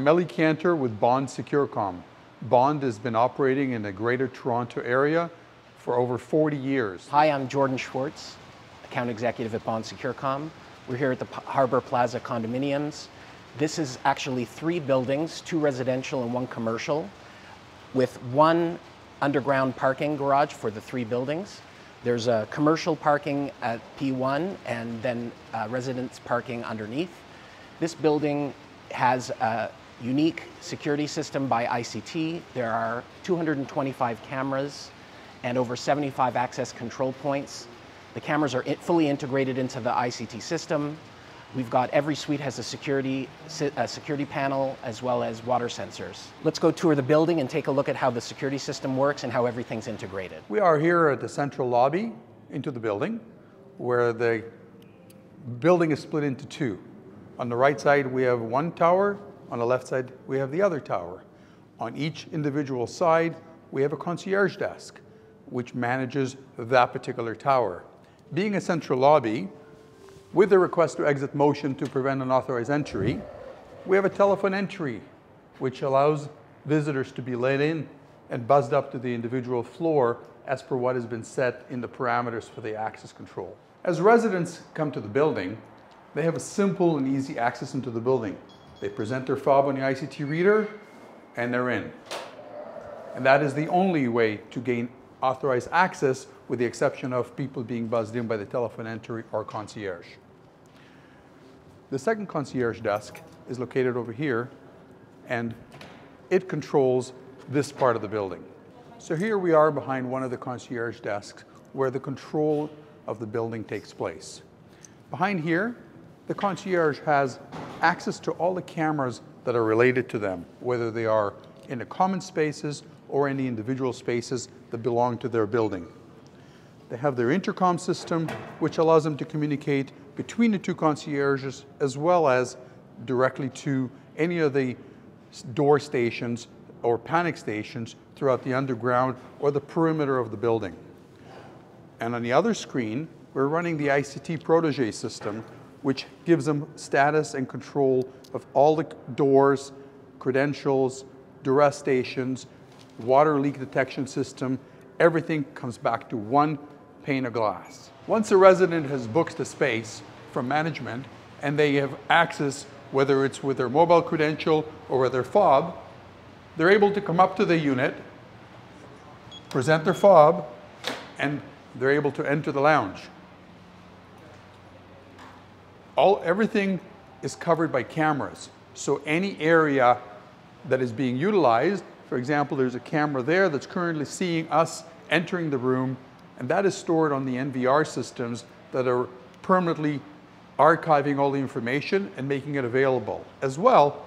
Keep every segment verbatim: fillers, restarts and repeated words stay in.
I'm Meli Cantor with Bond SecureCom. Bond has been operating in the Greater Toronto Area for over forty years. Hi, I'm Jordan Schwartz, account executive at Bond SecureCom. We're here at the Harbor Plaza condominiums. This is actually three buildings, two residential and one commercial, with one underground parking garage for the three buildings. There's a commercial parking at P one and then uh, residence parking underneath. This building has a unique security system by I C T. There are two hundred twenty-five cameras and over seventy-five access control points. The cameras are fully integrated into the I C T system. We've got every suite has a security, a security panel as well as water sensors. Let's go tour the building and take a look at how the security system works and how everything's integrated. We are here at the central lobby into the building, where the building is split into two. On the right side, we have one tower. On the left side, we have the other tower. On each individual side, we have a concierge desk, which manages that particular tower. Being a central lobby, with the request to exit motion to prevent unauthorized entry, we have a telephone entry, which allows visitors to be let in and buzzed up to the individual floor as per what has been set in the parameters for the access control. As residents come to the building, they have a simple and easy access into the building. They present their fob on the I C T reader, and they're in. And that is the only way to gain authorized access, with the exception of people being buzzed in by the telephone entry or concierge. The second concierge desk is located over here, and it controls this part of the building. So here we are behind one of the concierge desks where the control of the building takes place. Behind here, the concierge has access to all the cameras that are related to them, whether they are in the common spaces or any individual spaces that belong to their building. They have their intercom system, which allows them to communicate between the two concierges as well as directly to any of the door stations or panic stations throughout the underground or the perimeter of the building. And on the other screen, we're running the I C T Protégé system, which gives them status and control of all the doors, credentials, duress stations, water leak detection system. Everything comes back to one pane of glass. Once a resident has booked the space from management and they have access, whether it's with their mobile credential or with their fob, they're able to come up to the unit, present their fob, and they're able to enter the lounge. All, everything is covered by cameras. So any area that is being utilized, for example, there's a camera there that's currently seeing us entering the room, and that is stored on the N V R systems that are permanently archiving all the information and making it available. As well,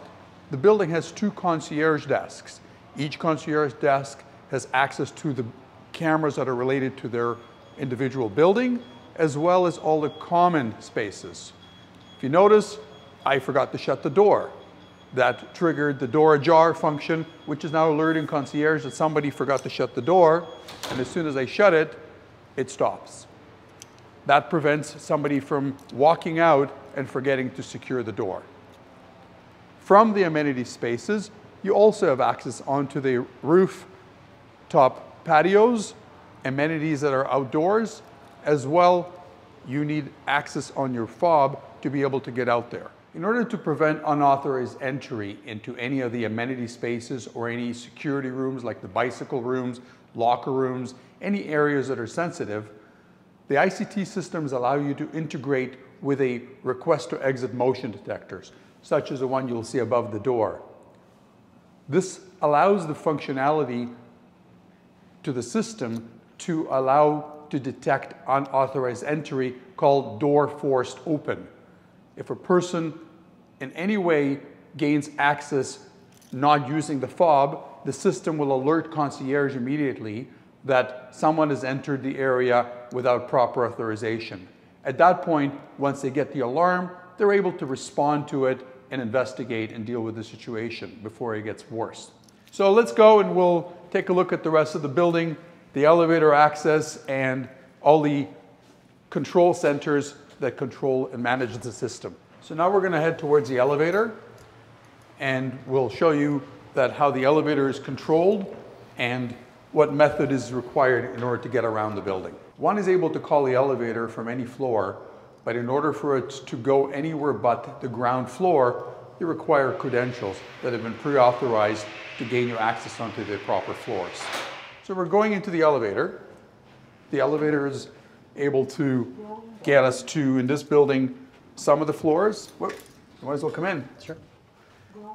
the building has two concierge desks. Each concierge desk has access to the cameras that are related to their individual building, as well as all the common spaces. If you notice, I forgot to shut the door. That triggered the door ajar function, which is now alerting concierge that somebody forgot to shut the door, and as soon as they shut it, it stops. That prevents somebody from walking out and forgetting to secure the door. From the amenity spaces, you also have access onto the rooftop patios, amenities that are outdoors. As well, you need access on your fob to be able to get out there. In order to prevent unauthorized entry into any of the amenity spaces or any security rooms like the bicycle rooms, locker rooms, any areas that are sensitive, the I C T systems allow you to integrate with a request to exit motion detectors, such as the one you'll see above the door. This allows the functionality to the system to allow to detect unauthorized entry, called door forced open. If a person in any way gains access not using the fob, the system will alert concierge immediately that someone has entered the area without proper authorization. At that point, once they get the alarm, they're able to respond to it and investigate and deal with the situation before it gets worse. So let's go and we'll take a look at the rest of the building, the elevator access, and all the control centers that control and manage the system. So now we're going to head towards the elevator, and we'll show you that how the elevator is controlled and what method is required in order to get around the building. One is able to call the elevator from any floor, but in order for it to go anywhere but the ground floor, you require credentials that have been pre-authorized to gain you access onto the proper floors. So we're going into the elevator. The elevator is able to get us to, in this building, some of the floors. Whoop, you might as well come in. Sure.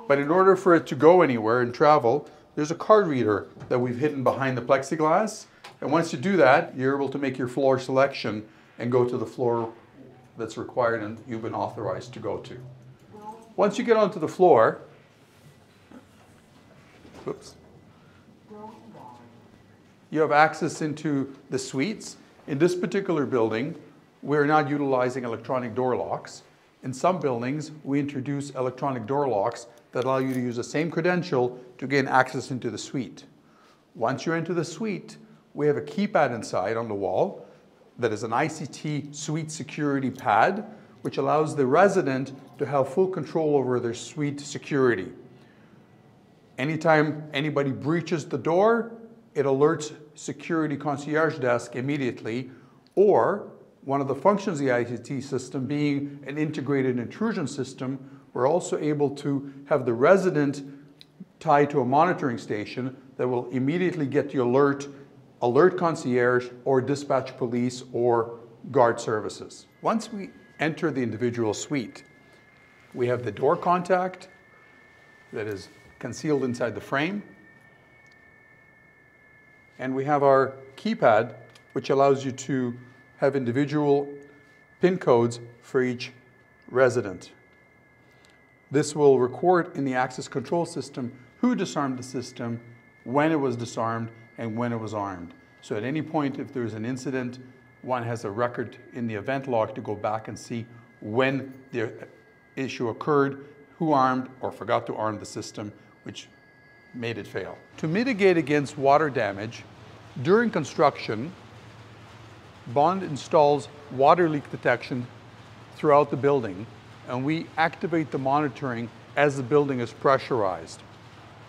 But in order for it to go anywhere and travel, there's a card reader that we've hidden behind the plexiglass. And once you do that, you're able to make your floor selection and go to the floor that's required and you've been authorized to go to. Once you get onto the floor, oops, you have access into the suites. In this particular building, we're not utilizing electronic door locks. In some buildings, we introduce electronic door locks that allow you to use the same credential to gain access into the suite. Once you enter the suite, we have a keypad inside on the wall that is an I C T suite security pad, which allows the resident to have full control over their suite security. Anytime anybody breaches the door, it alerts security concierge desk immediately, or one of the functions of the I C T system being an integrated intrusion system, we're also able to have the resident tied to a monitoring station that will immediately get the alert, alert concierge or dispatch police or guard services. Once we enter the individual suite, we have the door contact that is concealed inside the frame, and we have our keypad, which allows you to have individual PIN codes for each resident. This will record in the access control system who disarmed the system, when it was disarmed, and when it was armed. So at any point, if there's an incident, one has a record in the event log to go back and see when the issue occurred, who armed or forgot to arm the system, which made it fail. To mitigate against water damage, during construction, Bond installs water leak detection throughout the building, and we activate the monitoring as the building is pressurized.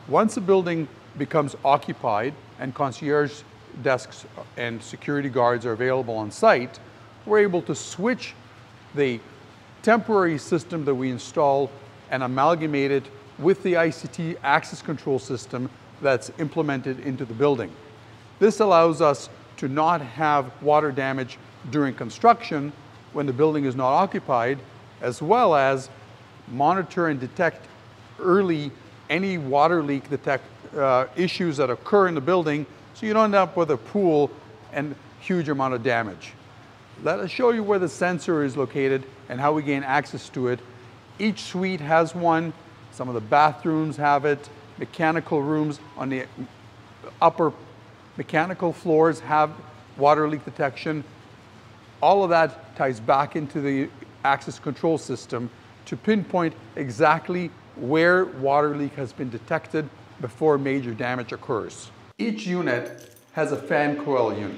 Once the building becomes occupied and concierge desks and security guards are available on site, we're able to switch the temporary system that we install and amalgamate it with the I C T access control system that's implemented into the building. This allows us to not have water damage during construction when the building is not occupied, as well as monitor and detect early any water leak detect, uh, issues that occur in the building, so you don't end up with a pool and huge amount of damage. Let us show you where the sensor is located and how we gain access to it. Each suite has one. Some of the bathrooms have it. Mechanical rooms on the upper mechanical floors have water leak detection. All of that ties back into the access control system to pinpoint exactly where water leak has been detected before major damage occurs. Each unit has a fan coil unit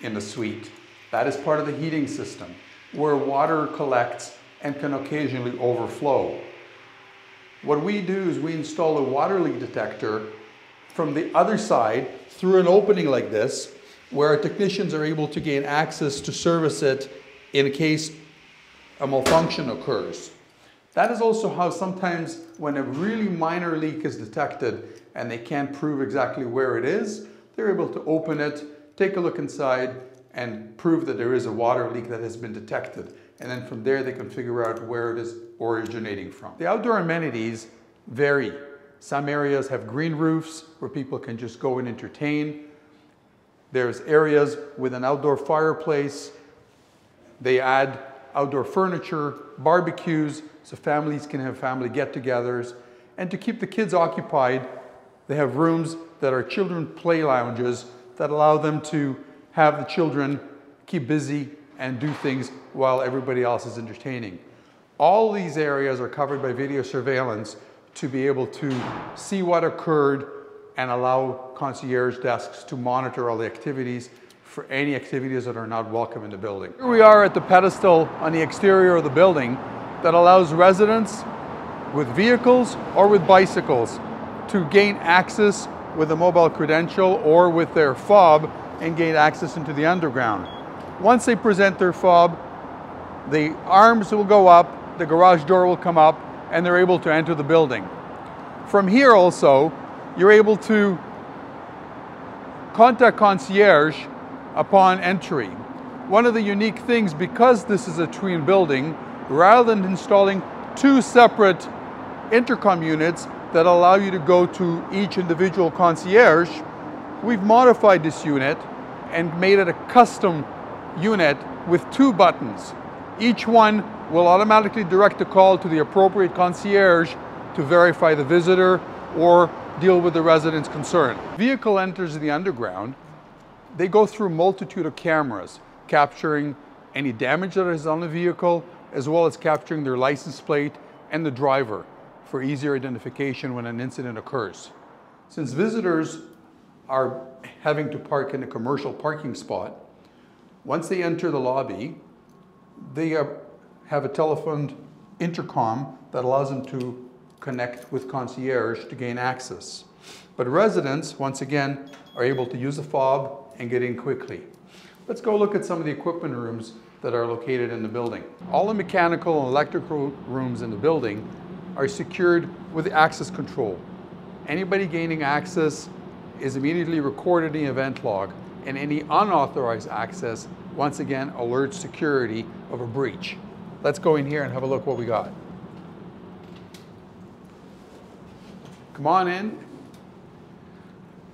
in the suite. That is part of the heating system where water collects and can occasionally overflow. What we do is we install a water leak detector from the other side through an opening like this, where our technicians are able to gain access to service it in case a malfunction occurs. That is also how sometimes when a really minor leak is detected and they can't prove exactly where it is, they're able to open it, take a look inside, and prove that there is a water leak that has been detected. And then from there, they can figure out where it is originating from. The outdoor amenities vary. Some areas have green roofs where people can just go and entertain. There's areas with an outdoor fireplace. They add outdoor furniture, barbecues, so families can have family get-togethers. And to keep the kids occupied, they have rooms that are children play lounges that allow them to have the children keep busy and do things while everybody else is entertaining. All these areas are covered by video surveillance to be able to see what occurred and allow concierge desks to monitor all the activities for any activities that are not welcome in the building. Here we are at the pedestal on the exterior of the building that allows residents with vehicles or with bicycles to gain access with a mobile credential or with their fob and gain access into the underground. Once they present their fob, the arms will go up, the garage door will come up, and they're able to enter the building. From here also, you're able to contact concierge upon entry. One of the unique things, because this is a twin building, rather than installing two separate intercom units that allow you to go to each individual concierge, we've modified this unit and made it a custom unit with two buttons. Each one will automatically direct the call to the appropriate concierge to verify the visitor or deal with the resident's concern. Vehicle enters the underground, they go through a multitude of cameras, capturing any damage that is on the vehicle, as well as capturing their license plate and the driver for easier identification when an incident occurs. Since visitors are having to park in a commercial parking spot, once they enter the lobby, they have a telephoned intercom that allows them to connect with concierge to gain access. But residents, once again, are able to use a fob and get in quickly. Let's go look at some of the equipment rooms that are located in the building. All the mechanical and electrical rooms in the building are secured with access control. Anybody gaining access is immediately recorded in the event log, and any unauthorized access, once again, alerts security of a breach. Let's go in here and have a look what we got. Come on in.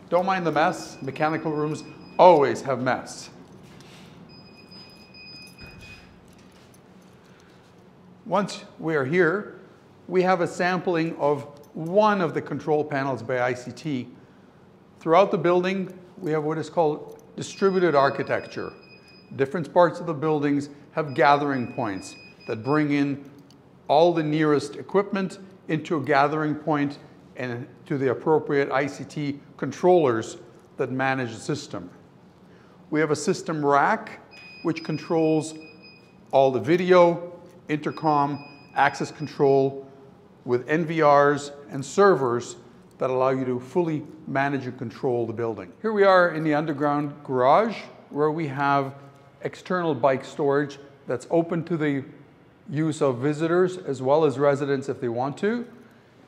Don't mind the mess. Mechanical rooms always have mess. Once we are here, we have a sampling of one of the control panels by I C T. Throughout the building, we have what is called distributed architecture. Different parts of the buildings have gathering points that bring in all the nearest equipment into a gathering point and to the appropriate I C T controllers that manage the system. We have a system rack, which controls all the video, intercom, access control with N V Rs and servers that allow you to fully manage and control the building. Here we are in the underground garage where we have external bike storage that's open to the use of visitors as well as residents if they want to.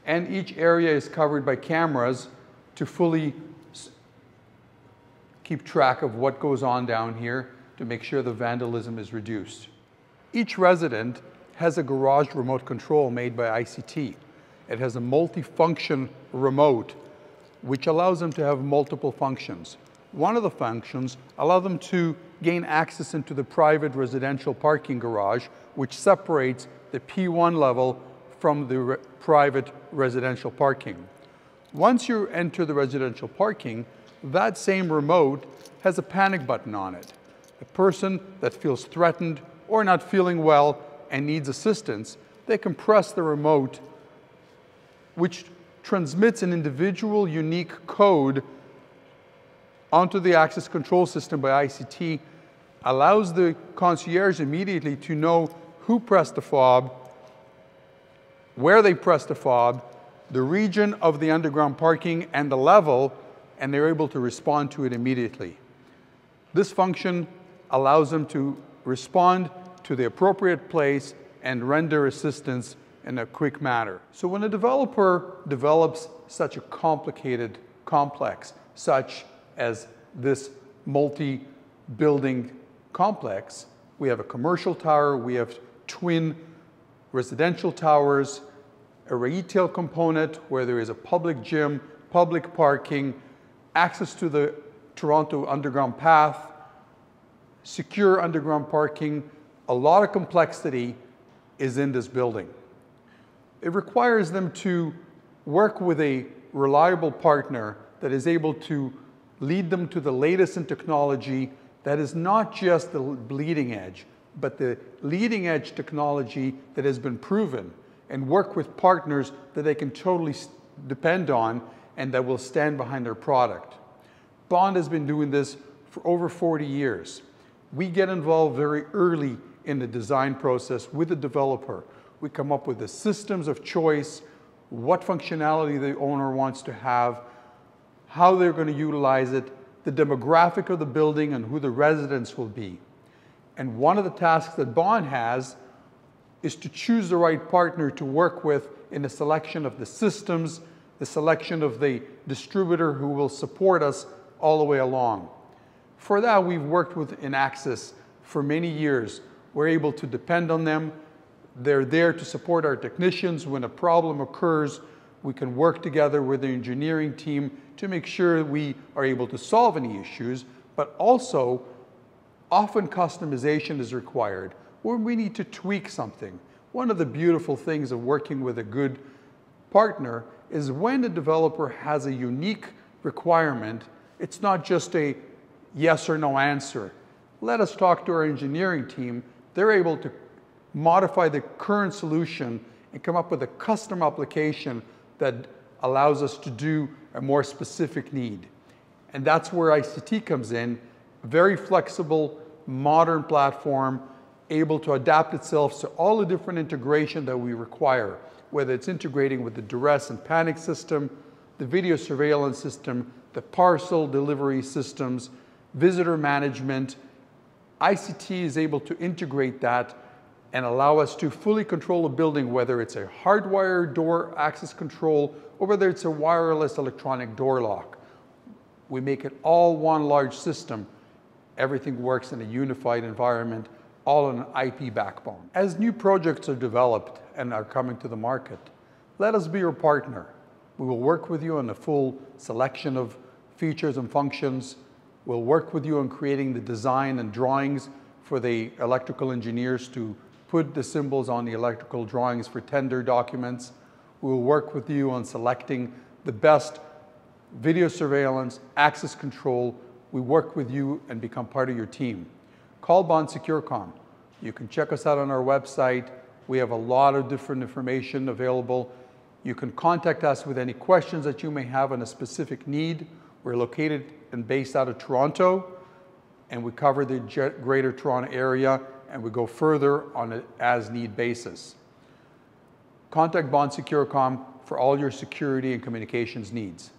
And each area is covered by cameras to fully keep track of what goes on down here to make sure the vandalism is reduced. Each resident has a garage remote control made by I C T. It has a multi-function remote, which allows them to have multiple functions. One of the functions allows them to gain access into the private residential parking garage, which separates the P one level from the re private residential parking. Once you enter the residential parking, that same remote has a panic button on it. A person that feels threatened or not feeling well and needs assistance, they can press the remote, which transmits an individual unique code onto the access control system by I C T, allows the concierge immediately to know who pressed the fob, where they pressed the fob, the region of the underground parking and the level, and they're able to respond to it immediately. This function allows them to respond to the appropriate place and render assistance in a quick manner. So when a developer develops such a complicated complex, such as this multi-building complex, we have a commercial tower, we have twin residential towers, a retail component where there is a public gym, public parking, access to the Toronto Underground Path, secure underground parking, a lot of complexity is in this building. It requires them to work with a reliable partner that is able to lead them to the latest in technology that is not just the bleeding edge, but the leading edge technology that has been proven, and work with partners that they can totally depend on and that will stand behind their product. Bond has been doing this for over forty years. We get involved very early in the design process with the developer. We come up with the systems of choice, what functionality the owner wants to have, how they're going to utilize it, the demographic of the building, and who the residents will be. And one of the tasks that Bond has is to choose the right partner to work with in the selection of the systems, the selection of the distributor who will support us all the way along. For that, we've worked with In Access for many years. We're able to depend on them. They're there to support our technicians. When a problem occurs, we can work together with the engineering team to make sure we are able to solve any issues, but also often customization is required where we need to tweak something. One of the beautiful things of working with a good partner is when the developer has a unique requirement, it's not just a yes or no answer. Let us talk to our engineering team. They're able to modify the current solution and come up with a custom application that allows us to do a more specific need. And that's where I C T comes in, very flexible, modern platform, able to adapt itself to all the different integration that we require, whether it's integrating with the duress and panic system, the video surveillance system, the parcel delivery systems, visitor management. I C T is able to integrate that and allow us to fully control a building, whether it's a hardwired door access control or whether it's a wireless electronic door lock. We make it all one large system. Everything works in a unified environment, all on an I P backbone. As new projects are developed and are coming to the market, let us be your partner. We will work with you on the full selection of features and functions. We'll work with you on creating the design and drawings for the electrical engineers to put the symbols on the electrical drawings for tender documents. We'll work with you on selecting the best video surveillance, access control. We work with you and become part of your team. Call Bond SecureCom. You can check us out on our website. We have a lot of different information available. You can contact us with any questions that you may have on a specific need. We're located and based out of Toronto, and we cover the Greater Toronto Area, and we go further on an as-need basis. Contact Bond SecureCom for all your security and communications needs.